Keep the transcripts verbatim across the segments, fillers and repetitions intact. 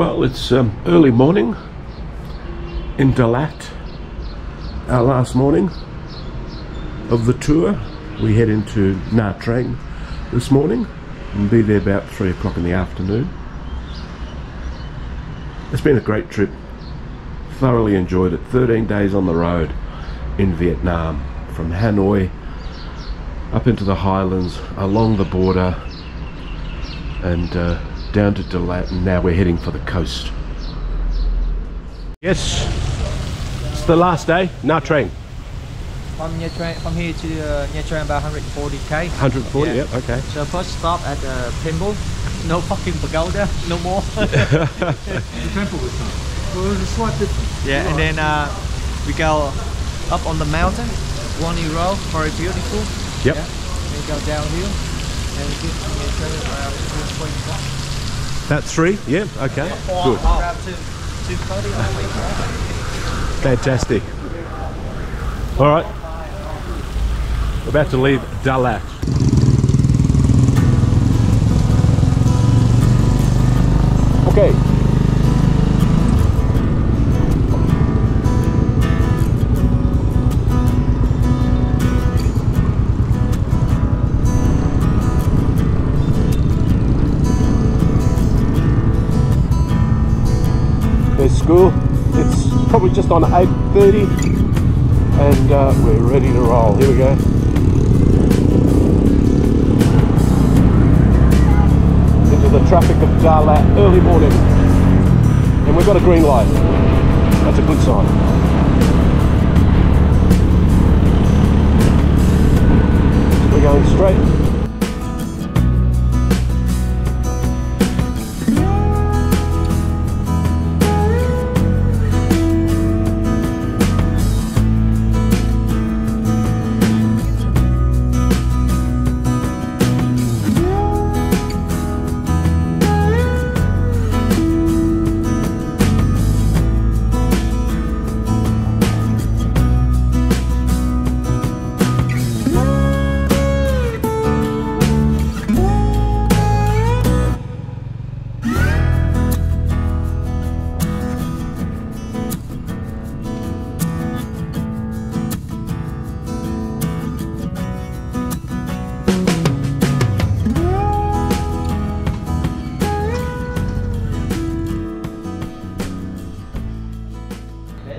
Well, it's um, early morning in Dalat, our last morning of the tour. We head into Nha Trang this morning and be there about three o'clock in the afternoon. It's been a great trip, thoroughly enjoyed it. thirteen days on the road in Vietnam, from Hanoi up into the highlands, along the border, and uh, down to Dalat, and now we're heading for the coast. Yes, it's the last day, Nha Trang. From Nha Trang, from here to uh, Nha Trang, about one hundred forty K. one hundred forty, yeah. Yep, okay. So first stop at uh, Temple. No fucking pagoda, no more. The temple was not. Well, it was a slight difference. Yeah, and then uh, we go up on the mountain, one road, very beautiful. Yep. Yeah. Then we go downhill, and we get to Nha Trang around three o'clock. That's three? Yeah, okay. Yeah, four, good. Around two thirty all week. Fantastic. Alright. We're about to leave Dalat. Okay. There's school. It's probably just on eight thirty and uh, we're ready to roll. Here we go. The traffic of Dalat early morning, and we've got a green light. That's a good sign. We're going straight.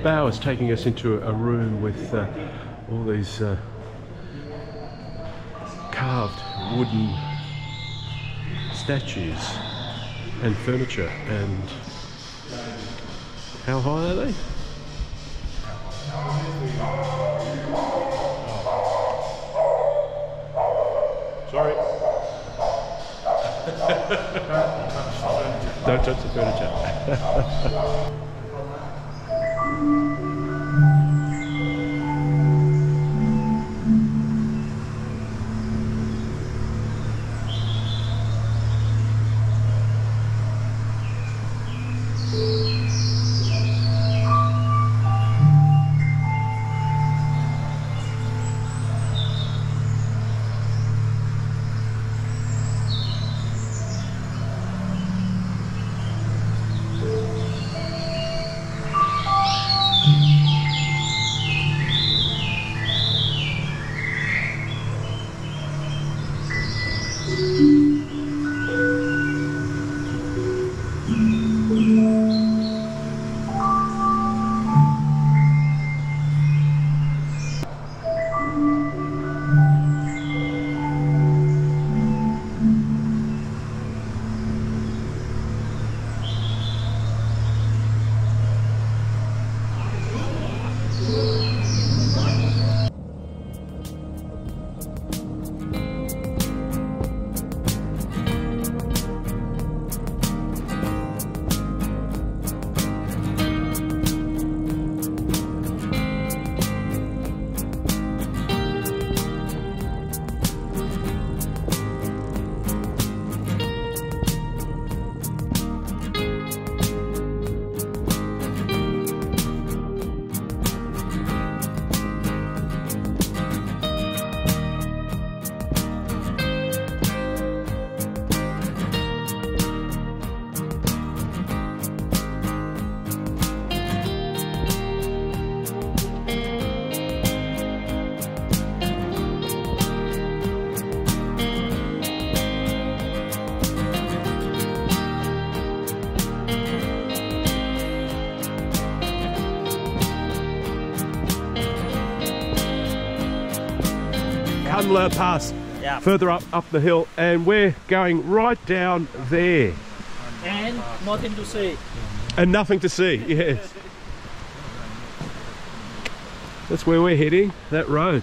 Bao is taking us into a room with uh, all these uh, carved wooden statues and furniture. And how high are they? Sorry. Don't touch the furniture. similar pass yeah. further up up the hill, and we're going right down there. And nothing to see. And nothing to see, yes. That's where we're heading, that road.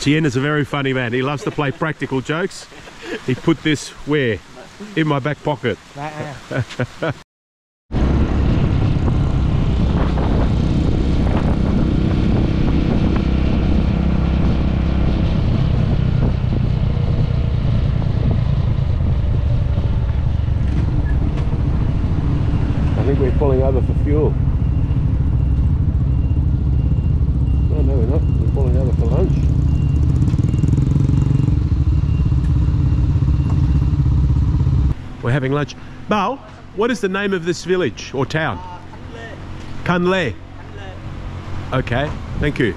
Tien is a very funny man. He loves to play practical jokes. He put this where? In my back pocket. We're pulling over for fuel. No, no, we're not. We're pulling over for lunch. We're having lunch. Bao, what is the name of this village or town? Uh, Kanle. Kanle. Okay, thank you.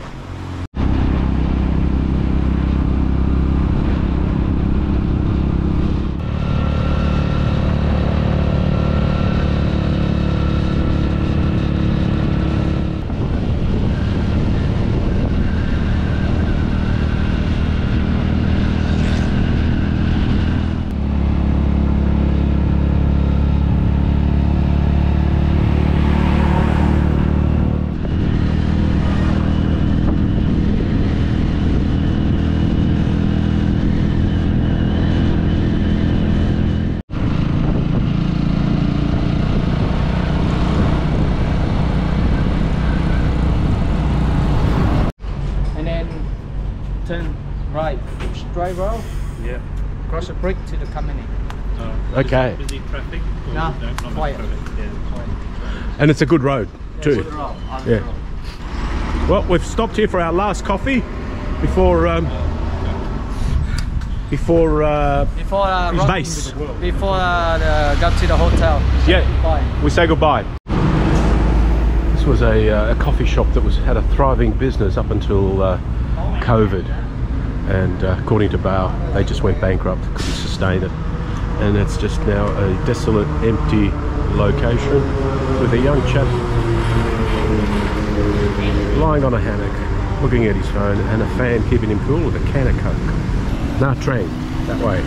Right, straight road. Yeah. Cross a brick to the company. Uh, okay. Busy traffic? No, no, quiet. Traffic. Yeah, quiet. And it's a good road yeah, too. Good road. Yeah. Road. Well, we've stopped here for our last coffee before um, before uh, before uh, his base. Before uh, the, got to the hotel. We yeah. Goodbye. We say goodbye. This was a, uh, a coffee shop that was had a thriving business up until uh, COVID. And uh, according to Bao, they just went bankrupt, couldn't sustain it, and it's just now a desolate, empty location with a young chap lying on a hammock, looking at his phone, and a fan keeping him cool with a can of Coke. Nha Trang, that way.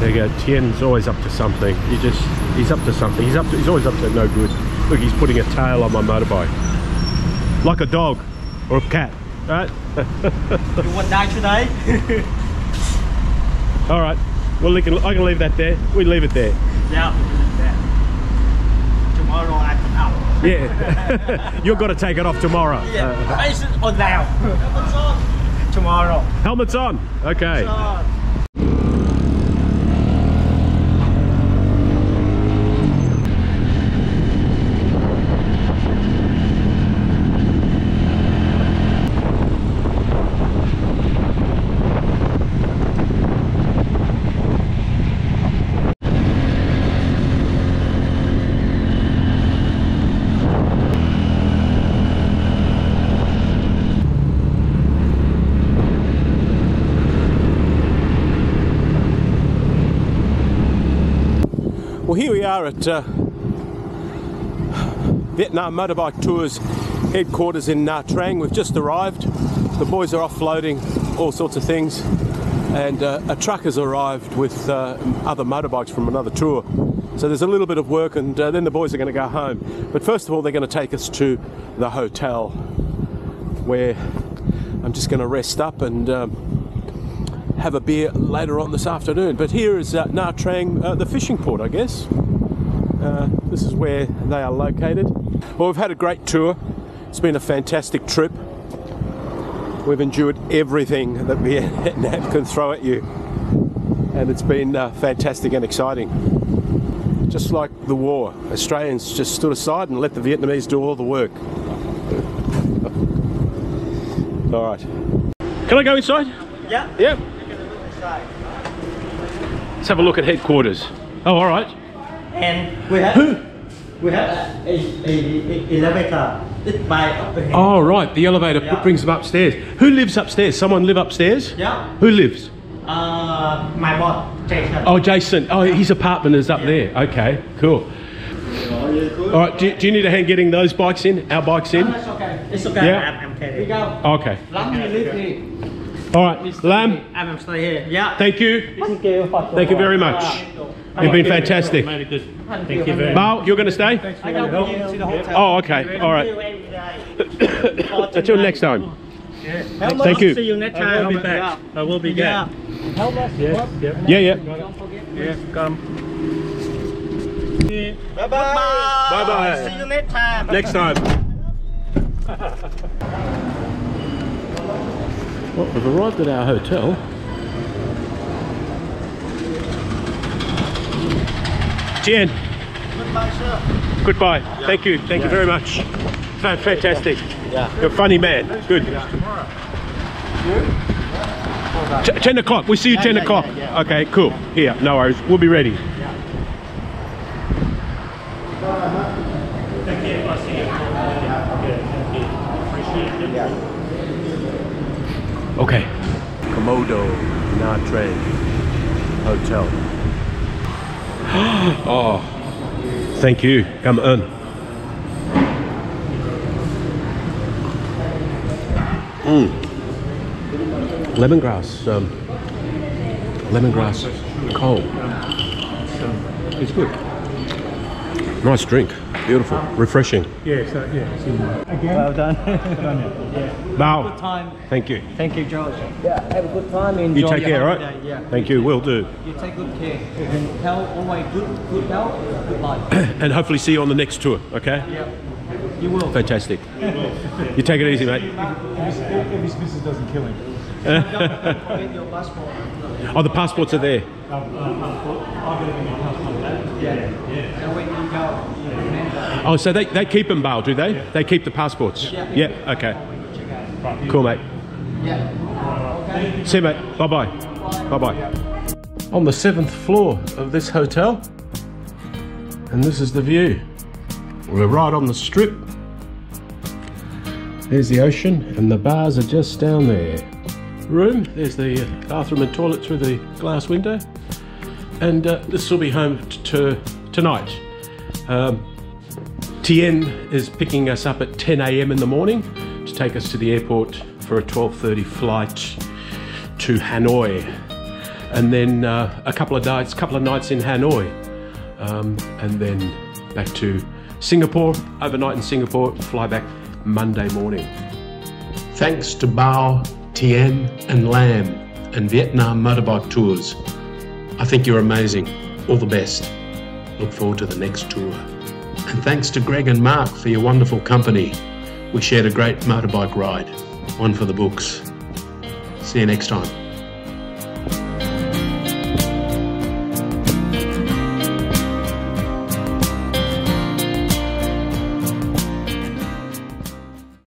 There you go. Tien's always up to something. He just, he's up to something. He's up to, he's always up to no good. Look, he's putting a tail on my motorbike, like a dog or a cat. Right. You want to die today? All right. Well, we can, I can leave that there. We leave it there. Yeah. Tomorrow I can out. Yeah. You've got to take it off tomorrow. Yeah. Uh, on now. Helmets on. Tomorrow. Helmets on. Okay. Helmets on. Well, here we are at uh, Vietnam Motorbike Tours headquarters in Nha Trang. We've just arrived. The boys are offloading all sorts of things, and uh, a truck has arrived with uh, other motorbikes from another tour. So there's a little bit of work, and uh, then the boys are going to go home. But first of all, they're going to take us to the hotel, where I'm just going to rest up and Um, have a beer later on this afternoon. But here is uh, Nha Trang, uh, the fishing port, I guess. Uh, this is where they are located. Well, we've had a great tour. It's been a fantastic trip. We've endured everything that Vietnam can throw at you, and it's been uh, fantastic and exciting. Just like the war, Australians just stood aside and let the Vietnamese do all the work. All right. Can I go inside? Yeah. Yep. Yeah. Let's have a look at headquarters. Oh, all right. And we have Who? we have a, a, a elevator by up the head. Oh, right. The elevator yeah. brings them upstairs. Who lives upstairs? Someone live upstairs? Yeah. Who lives? Uh, my boss, Jason. Oh, Jason. Oh, his apartment is up yeah. there. Okay, cool. All right. Do, do you need a hand getting those bikes in? Our bikes in? No, it's okay. It's okay. Yeah. I'm, I'm Okay. We go. Okay. Lam, you live here. All right, Lam. I'm gonna stay here. Yeah. Thank you. Thank you. Thank you very much. You've been fantastic. Very good. Thank you very much. Bao, you're gonna stay? Thanks for your help. To the hotel. Oh, okay. All right. Until next time. Yeah. Thank, Thank you. See you next time. I'll be back. I will be back. Help us. Yes. Yep. Yeah, yeah. Don't forget. Yeah, come. Bye bye. Bye bye. See you next time. Next time. Well, we've arrived at our hotel. Tien. Goodbye, sir. Goodbye. Yeah. Thank you. Thank yeah. you very much. Fantastic. Yeah. You're a funny man. Good. Yeah. ten o'clock. We'll see you yeah, ten o'clock. Yeah, yeah, yeah. Okay, cool. Here, no worries. We'll be ready. Okay. Modo Nautre Hotel. Oh, thank you. Come on. Mm. Lemongrass. Um, lemongrass cold. It's good. Nice drink. Beautiful. Refreshing. Yeah, so, yeah. It's in there. Again. Well done. Yeah. Now, have a good time. Thank you. Thank you, George. Yeah, have a good time. Enjoy you take your care, holiday. Right? Yeah. Thank you. Will do. You take good care. And tell always good, good health, good life. And hopefully see you on the next tour, okay? Yeah. You will. Fantastic. You will. You take it easy, mate. If his missus doesn't kill him. Don't forget your passport. Oh, the passports are there. Um, um, passport. I've got my passport. Yeah. Yeah. So when you go. Oh, so they, they keep them, Bao, do they? Yeah. They keep the passports? Yeah. Yeah, yeah. Okay. Cool, mate. Yeah. Okay. See you, mate. Bye-bye. Bye-bye. Yeah. On the seventh floor of this hotel, and this is the view. We're right on the strip. There's the ocean, and the bars are just down there. Room, there's the bathroom and toilet through the glass window. And uh, this will be home to tonight. Um, Tien is picking us up at ten A M in the morning to take us to the airport for a twelve thirty flight to Hanoi, and then uh, a couple of nights, couple of nights in Hanoi, um, and then back to Singapore, overnight in Singapore, fly back Monday morning. Thanks to Bao, Tien, and Lam, and Vietnam Motorbike Tours. I think you're amazing. All the best. Look forward to the next tour. And thanks to Greg and Mark for your wonderful company. We shared a great motorbike ride, one for the books. See you next time.